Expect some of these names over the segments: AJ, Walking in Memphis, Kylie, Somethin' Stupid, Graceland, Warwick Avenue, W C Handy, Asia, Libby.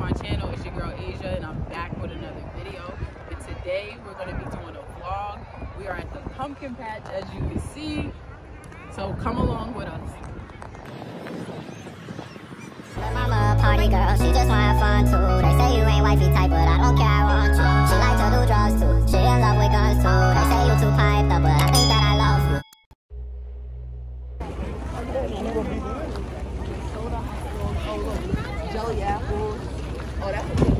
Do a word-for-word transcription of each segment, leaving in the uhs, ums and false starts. my channel. It's your girl Asia, and I'm back with another video. And today we're going to be doing a vlog. We are at the pumpkin patch, as you can see. So come along with us. Mama, party girl, she just wanna have fun too. They say you ain't wifey type, but I don't care, I want you. She like to do drugs too. She in love with guns too. They say you too piped up, but I think that I love you. Jelly apples. Oh, that's a good one.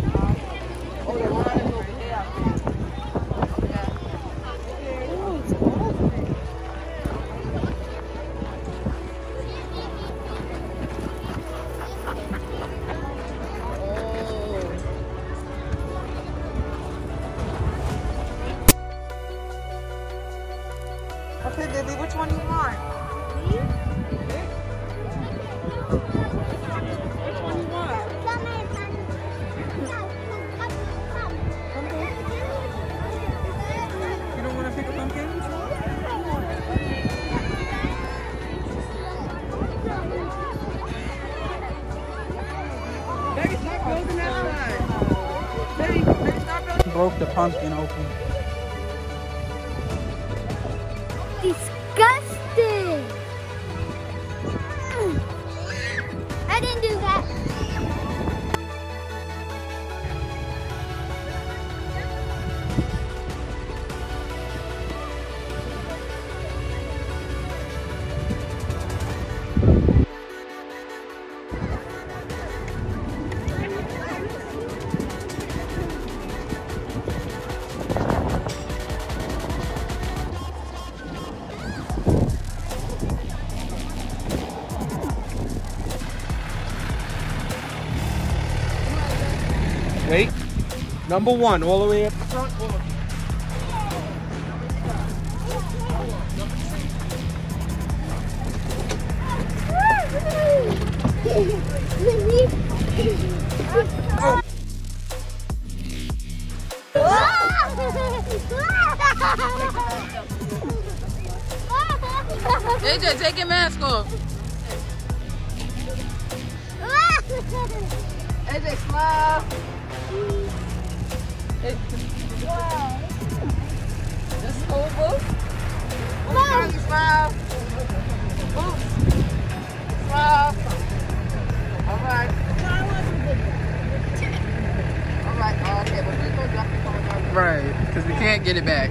Oh, the line is over there. Yeah. Ooh, it's good. Oh. Okay, Libby, which one do you want? Broke the pumpkin open. Disgusting! I didn't do that. Wait, number one, all the way up the front. All the oh. A J, take your mask off. A J, smile. It, wow. This over. Ooh, smile. Ooh. Smile. Alright. Alright, oh, okay, but we're gonna drop the phone. Right, because we can't get it back.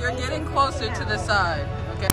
You're getting closer to the side, okay?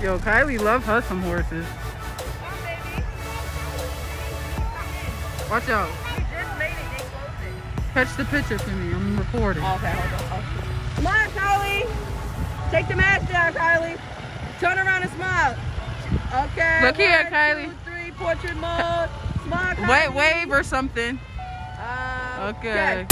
Yo, Kylie love her some horses. Watch out. Catch the picture for me. I'm recording. Okay, hold on. Come on, Kylie. Take the mask down, Kylie. Turn around and smile. Okay. Look here, Kylie. One, two, three, portrait mode. Smile, Kylie. Wait, wave or something. Uh, okay. okay.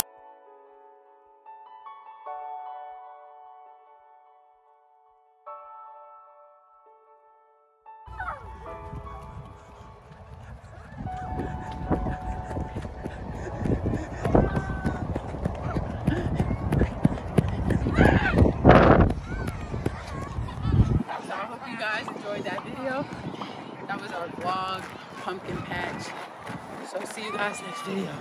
vlog, pumpkin patch. So see you guys next video.